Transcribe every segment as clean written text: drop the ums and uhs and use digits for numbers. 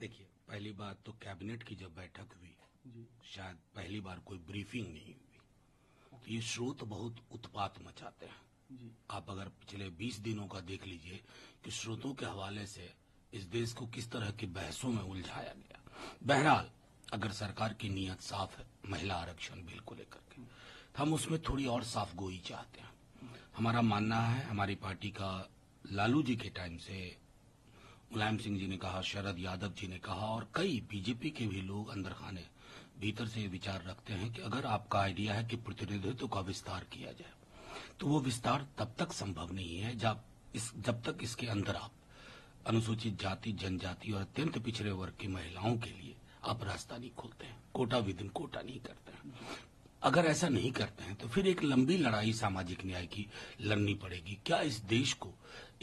देखिए, पहली बात तो कैबिनेट की जब बैठक हुई जी। शायद पहली बार कोई ब्रीफिंग नहीं हुई। ये स्रोत बहुत उत्पात मचाते हैं जी। आप अगर पिछले 20 दिनों का देख लीजिए कि स्रोतों के हवाले से इस देश को किस तरह की बहसों में उलझाया गया। बहरहाल, अगर सरकार की नीयत साफ है महिला आरक्षण बिल को लेकर के, हम उसमें थोड़ी और साफ गोई चाहते हैं। हमारा मानना है, हमारी पार्टी का लालू जी के टाइम से मुलायम सिंह जी ने कहा, शरद यादव जी ने कहा और कई बीजेपी के भी लोग अंदर खाने भीतर से ये विचार रखते हैं कि अगर आपका आइडिया है कि प्रतिनिधित्व का विस्तार किया जाए तो वो विस्तार तब तक संभव नहीं है जब तक इसके अंदर आप अनुसूचित जाति, जनजाति और अत्यंत पिछड़े वर्ग की महिलाओं के लिए आप रास्ता नहीं खोलते हैं, कोटा विदिन कोटा नहीं करते हैं। अगर ऐसा नहीं करते हैं तो फिर एक लंबी लड़ाई सामाजिक न्याय की लड़नी पड़ेगी। क्या इस देश को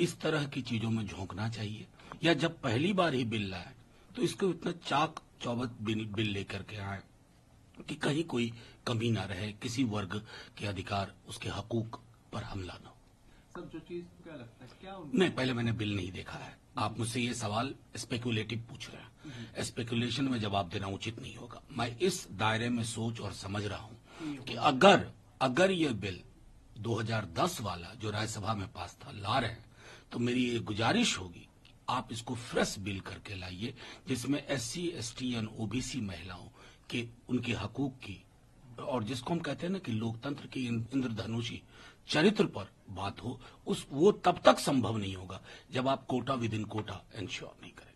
इस तरह की चीजों में झोंकना चाहिए? या जब पहली बार ही बिल लाए तो इसको इतना चाक चौबत बिल लेकर के आए कि कहीं कोई कमी ना रहे, किसी वर्ग के अधिकार, उसके हकूक पर हमला ना हो। सब जो चीज क्या लगता है क्या नहीं, पहले मैंने बिल नहीं देखा है। आप मुझसे ये सवाल स्पेकुलेटिव पूछ रहे हैं, स्पेकुलेशन में जवाब देना उचित नहीं होगा। मैं इस दायरे में सोच और समझ रहा हूँ कि अगर ये बिल 2010 वाला जो राज्यसभा में पास था ला रहे हैं तो मेरी ये गुजारिश होगी, आप इसको फ्रेश बिल करके लाइए जिसमें SC, ST, OBC महिलाओं के उनके हकूक की और जिसको हम कहते हैं ना कि लोकतंत्र की इंद्रधनुषी चरित्र पर बात हो। वो तब तक संभव नहीं होगा जब आप कोटा विदिन कोटा इंश्योर नहीं करें।